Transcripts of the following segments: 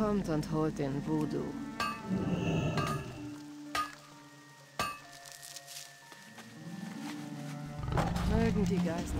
Kommt und holt den Voodoo. Mögen die Geister.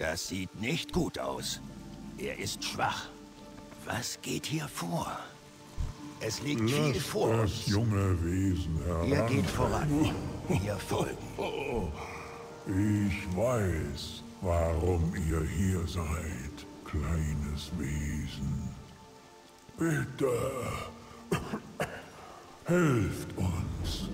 Das sieht nicht gut aus. Er ist schwach. Was geht hier vor? Es liegt viel vor uns. Lasst das junge Wesen heran. Ihr geht voran. Ihr folgen. Ich weiß, warum ihr hier seid, kleines Wesen. Bitte, helft uns.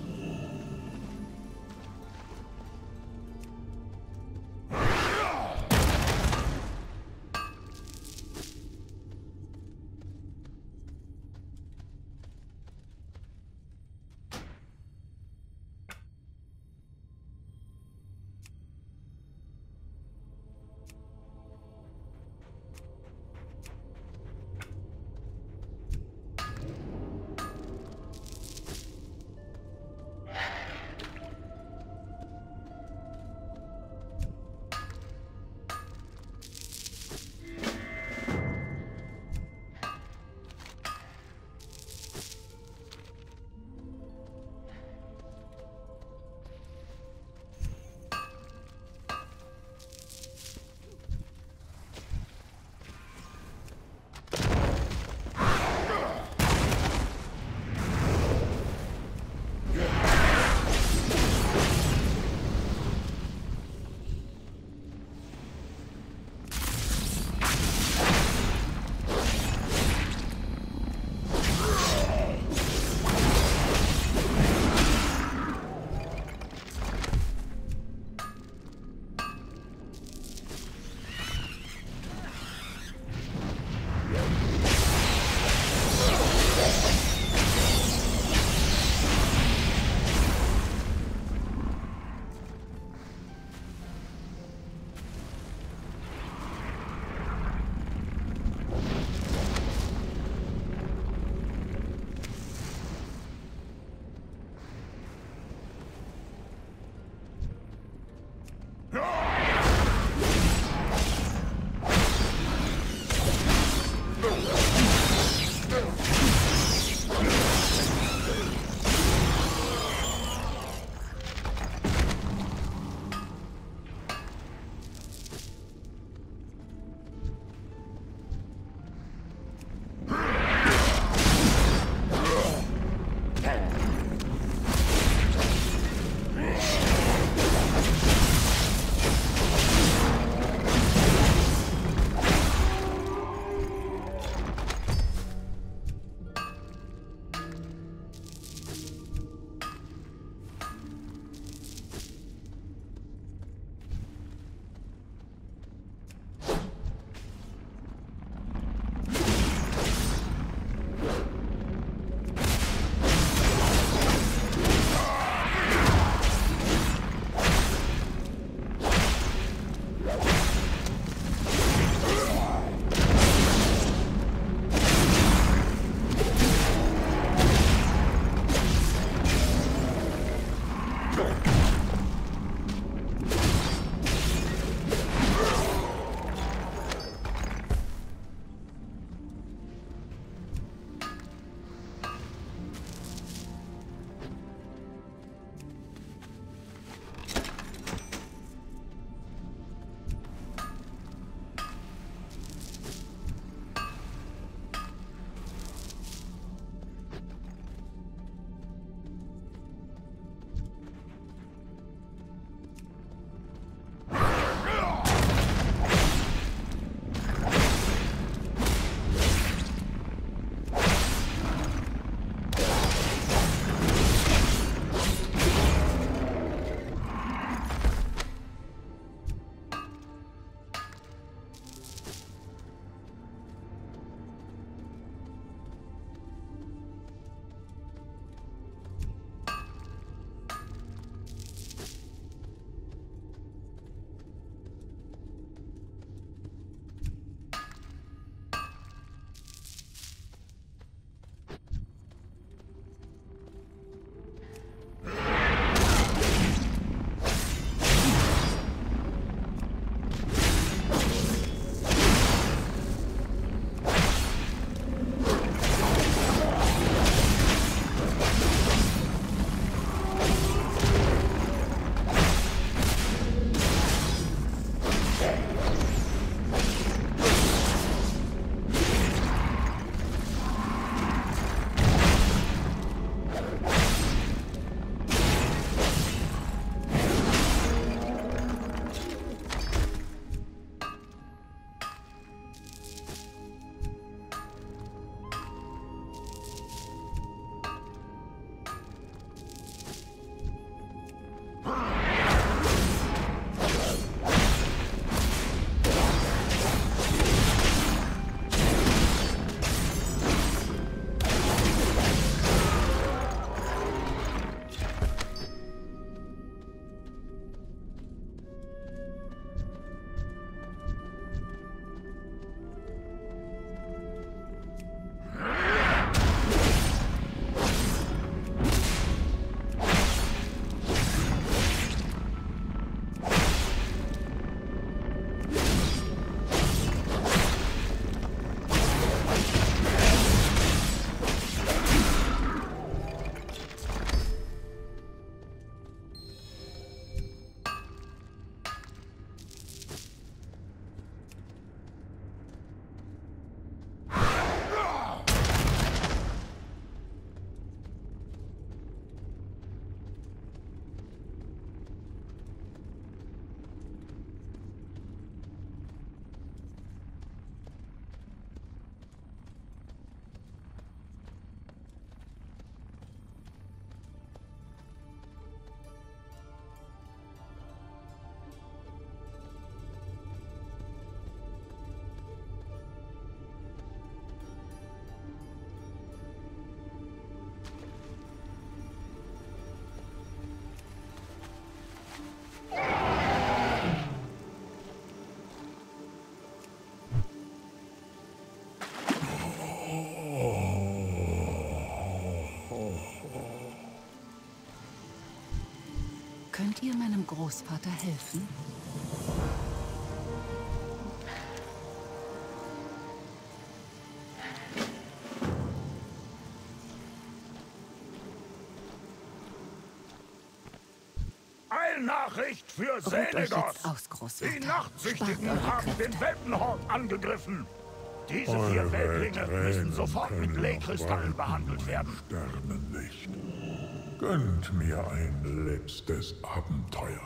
Könnt ihr meinem Großvater helfen? Nachricht für Senegos. Die Nachtsüchtigen haben den Welpenhort angegriffen. Diese vier Weltlinge müssen sofort mit Lehkristall behandelt werden. Sterben nicht. Gönnt mir ein letztes Abenteuer.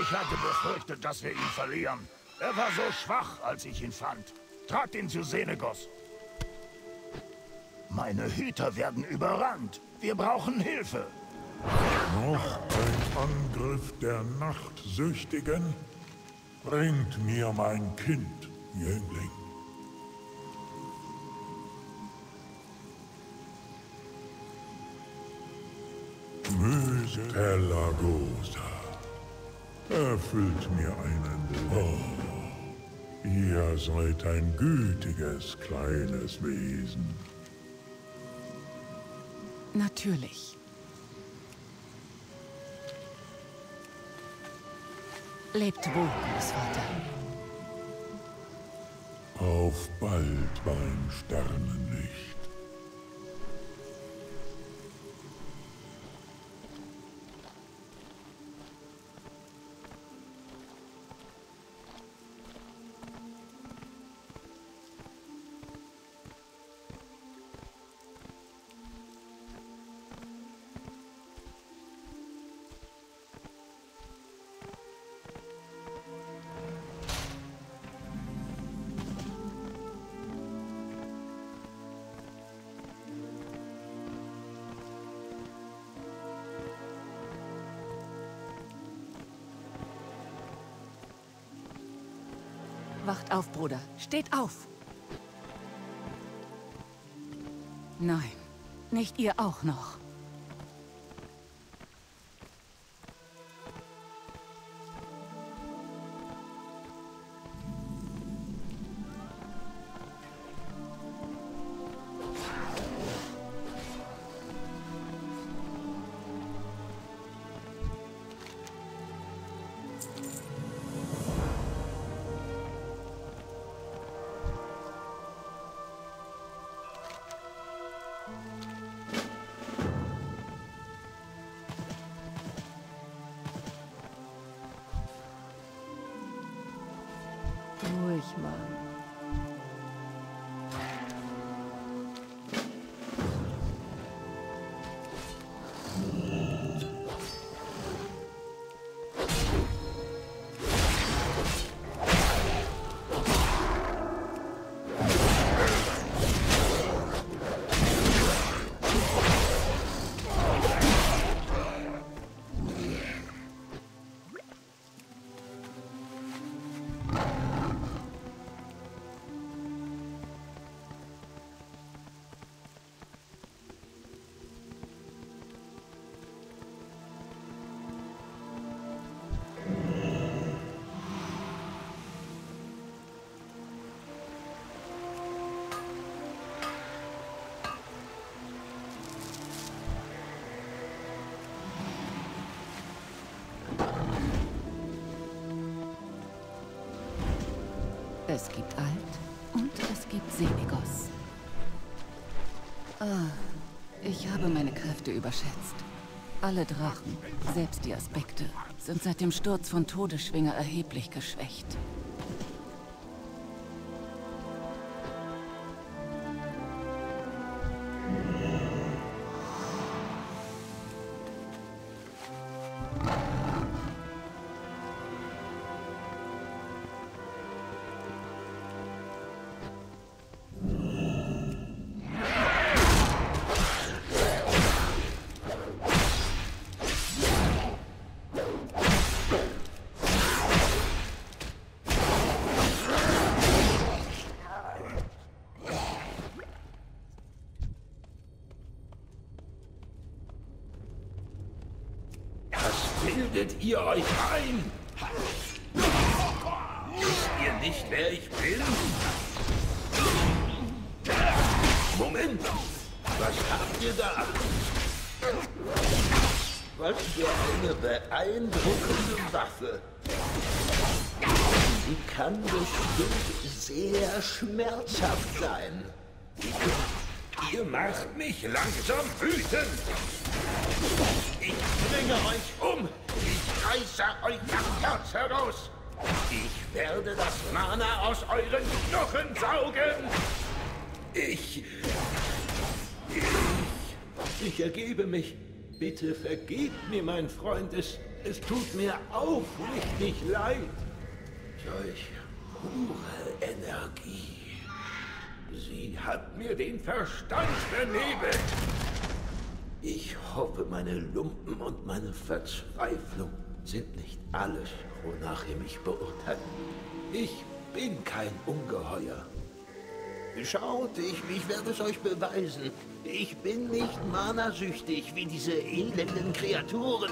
Ich hatte befürchtet, dass wir ihn verlieren. Er war so schwach, als ich ihn fand. Tragt ihn zu Senegos. Meine Hüter werden überrannt. Wir brauchen Hilfe. Noch ein Angriff der Nachtsüchtigen? Bringt mir mein Kind, Jüngling. Mytelagosa. Erfüllt mir einen Wunsch. Ihr seid ein gütiges, kleines Wesen. Natürlich. Lebt wohl, Großvater. Auf bald, mein Sternenlicht. Wacht auf, Bruder. Steht auf! Nein, nicht ihr auch noch. Es gibt Alt und es gibt Senegos. Ah, ich habe meine Kräfte überschätzt. Alle Drachen, selbst die Aspekte, sind seit dem Sturz von Todesschwinger erheblich geschwächt. Bildet ihr euch ein? Wisst ihr nicht, wer ich bin? Moment! Was habt ihr da? Was für eine beeindruckende Waffe! Sie kann bestimmt sehr schmerzhaft sein. Ihr macht mich langsam wütend! Ich bringe euch um! Ich reiße euch das Herz heraus! Ich werde das Mana aus euren Knochen saugen! Ich ergebe mich. Bitte vergebt mir, mein Freund. Es tut mir aufrichtig leid. Solch pure Energie. Sie hat mir den Verstand vernebelt. Ich hoffe, meine Lumpen und meine Verzweiflung sind nicht alles, wonach ihr mich beurteilt. Ich bin kein Ungeheuer. Schaut, ich werde es euch beweisen. Ich bin nicht manasüchtig wie diese elenden Kreaturen.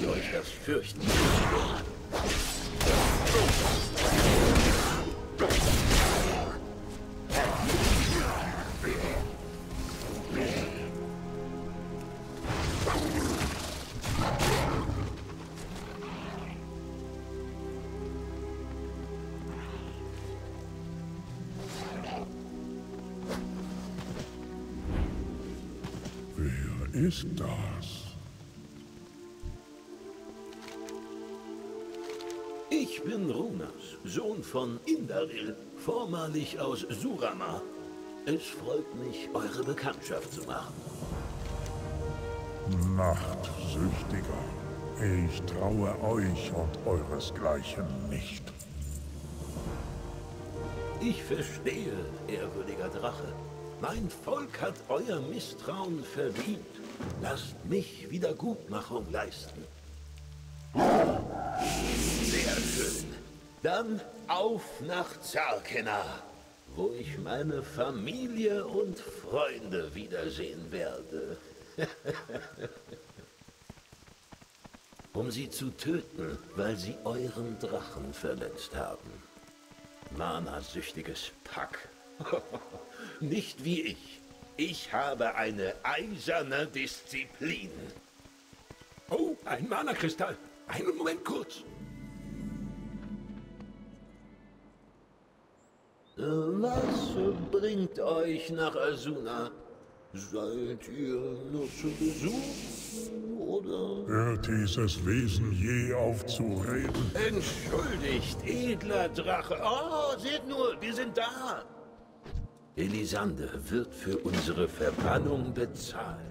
Die euch das fürchten. Wer ist das? Ich bin Runas, Sohn von Indaril, vormalig aus Surama. Es freut mich, eure Bekanntschaft zu machen. Nachtsüchtiger, ich traue euch und euresgleichen nicht. Ich verstehe, ehrwürdiger Drache. Mein Volk hat euer Misstrauen verdient. Lasst mich Wiedergutmachung leisten. Sehr schön. Dann auf nach Zarkena, wo ich meine Familie und Freunde wiedersehen werde. Um sie zu töten, weil sie euren Drachen verletzt haben. Mana-süchtiges Pack. Nicht wie ich. Ich habe eine eiserne Disziplin. Oh, ein Mana-Kristall. Einen Moment kurz. Was bringt euch nach Azsuna? Seid ihr nur zu Besuch, oder? Hört dieses Wesen je auf zu reden? Entschuldigt, edler Drache. Oh, seht nur, wir sind da. Elisande wird für unsere Verbannung bezahlt.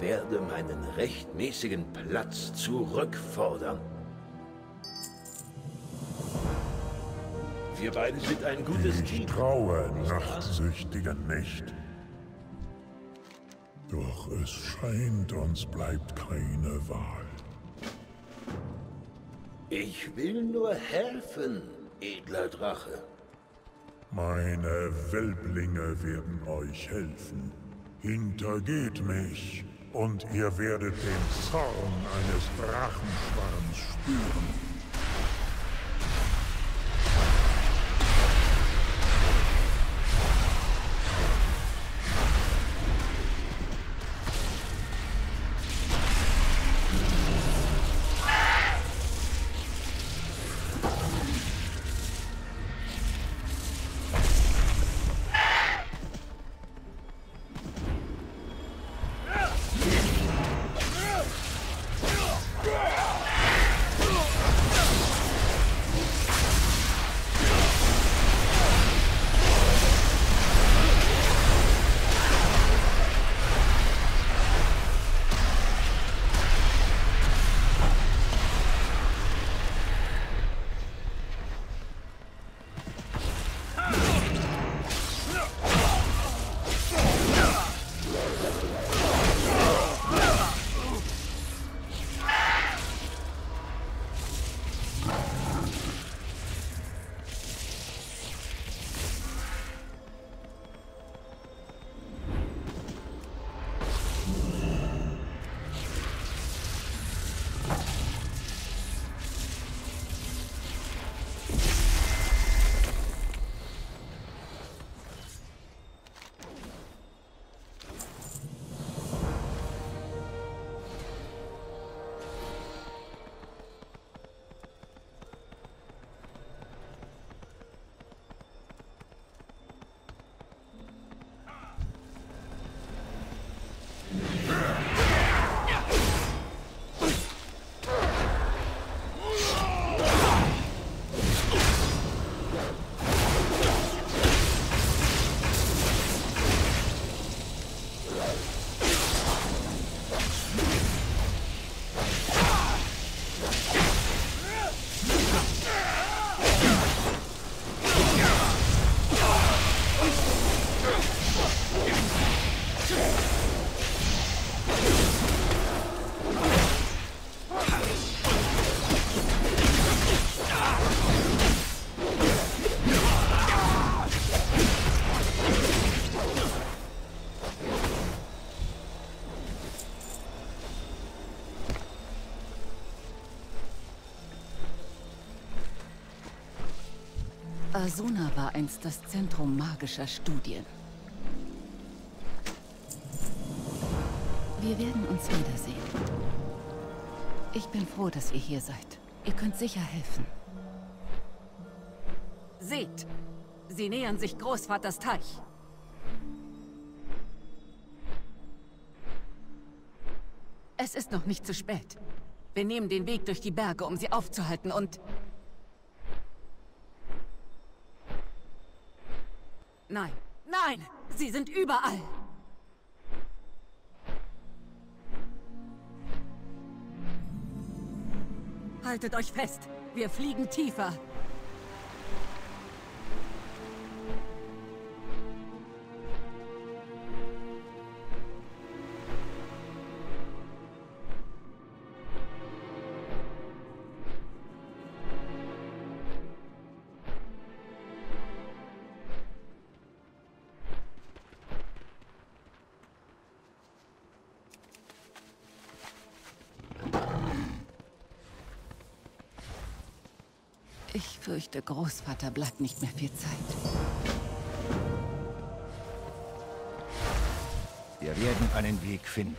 werde meinen rechtmäßigen Platz zurückfordern. Wir beiden sind ein gutes Team. Ich traue Nachtsüchtigen nicht. Doch es scheint, uns bleibt keine Wahl. Ich will nur helfen, edler Drache. Meine Welblinge werden euch helfen. Hintergeht mich, und ihr werdet den Zorn eines Drachenschwarms spüren. Azsuna war einst das Zentrum magischer Studien. Wir werden uns wiedersehen. Ich bin froh, dass ihr hier seid. Ihr könnt sicher helfen. Seht! Sie nähern sich Großvaters Teich. Es ist noch nicht zu spät. Wir nehmen den Weg durch die Berge, um sie aufzuhalten und... Nein, nein! Sie sind überall! Haltet euch fest! Wir fliegen tiefer! Ich fürchte, Großvater bleibt nicht mehr viel Zeit. Wir werden einen Weg finden.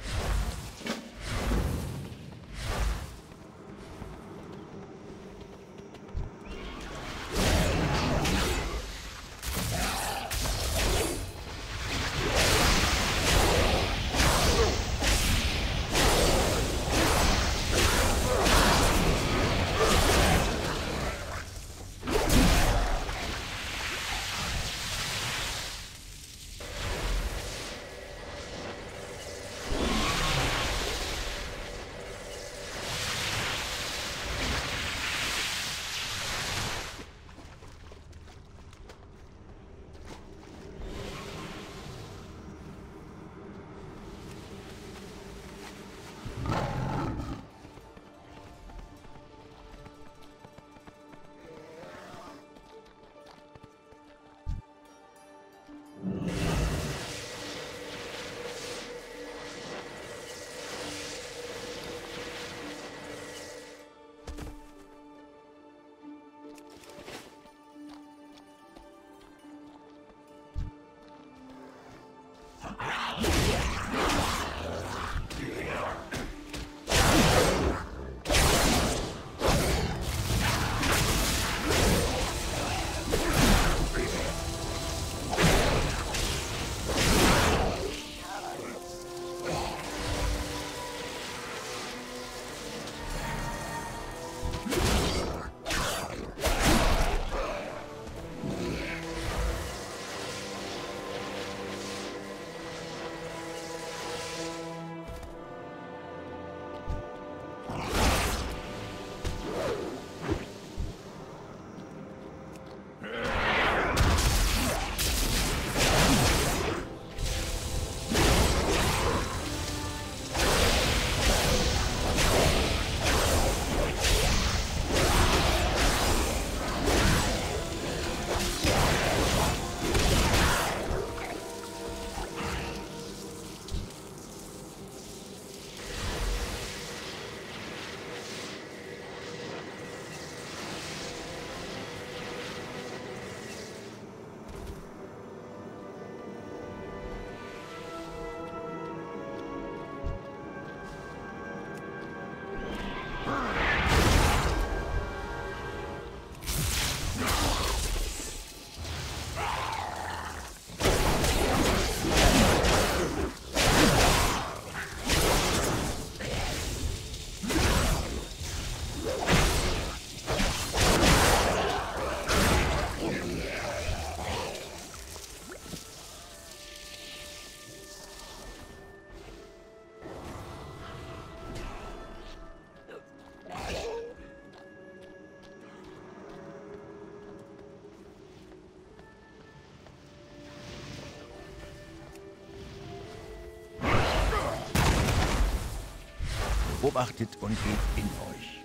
beobachtet und geht in euch.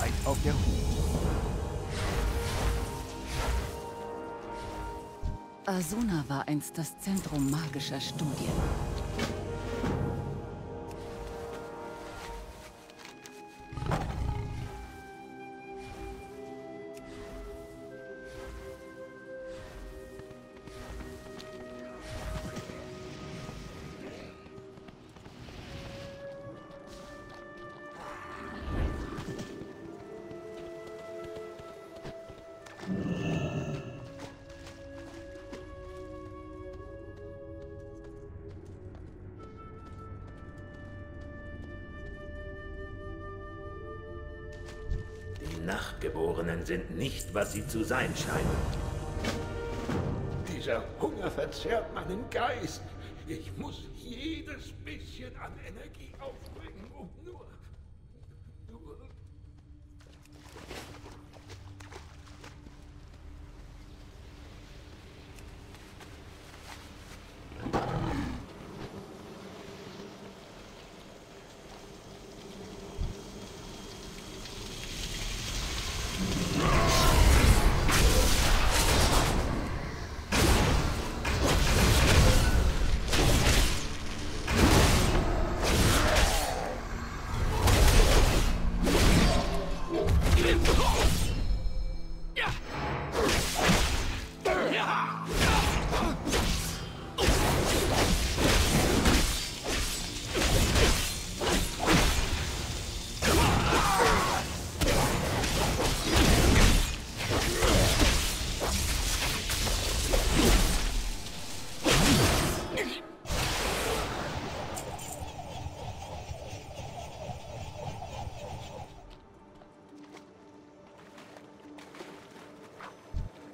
Seid auf der Hut. Azsuna war einst das Zentrum magischer Studien. Nachtgeborenen sind nicht, was sie zu sein scheinen. Dieser Hunger verzehrt meinen Geist. Ich muss jedes bisschen an Energie aufbringen, um nur...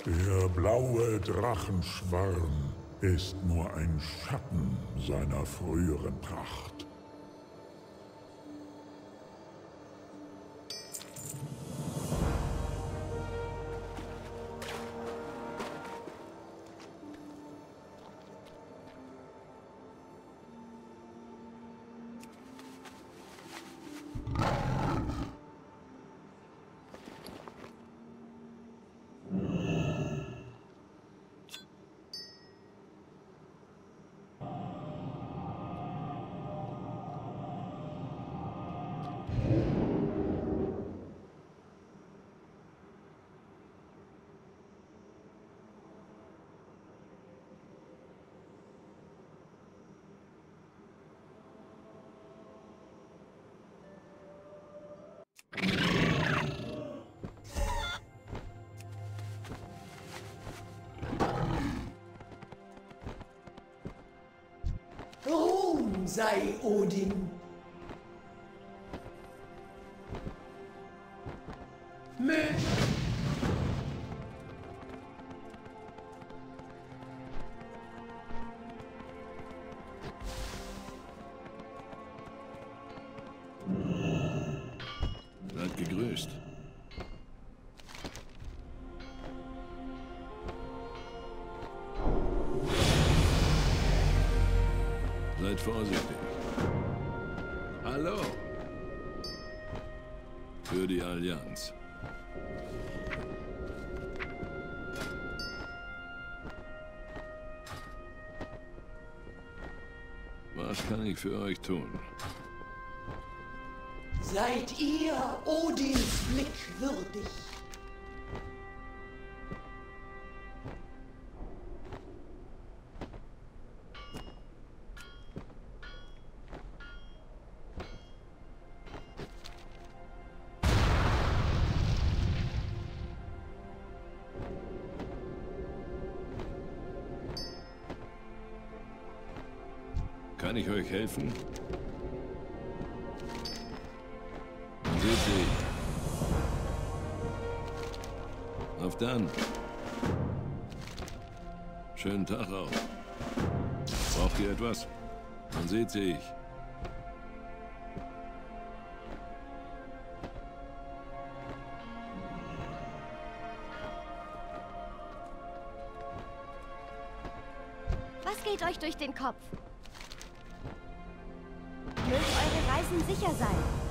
Der blaue Drachenschwarm ist nur ein Schatten seiner früheren Pracht. Ruhm sei Odin. Seid vorsichtig. Hallo. Für die Allianz. Was kann ich für euch tun? Seid ihr Odins Blick würdig? Kann ich euch helfen? Dann seht sie. Auf dann. Schönen Tag auch. Braucht ihr etwas? Dann seht sie. Was geht geht euch durch den Kopf. Mögt eure Reisen sicher sein.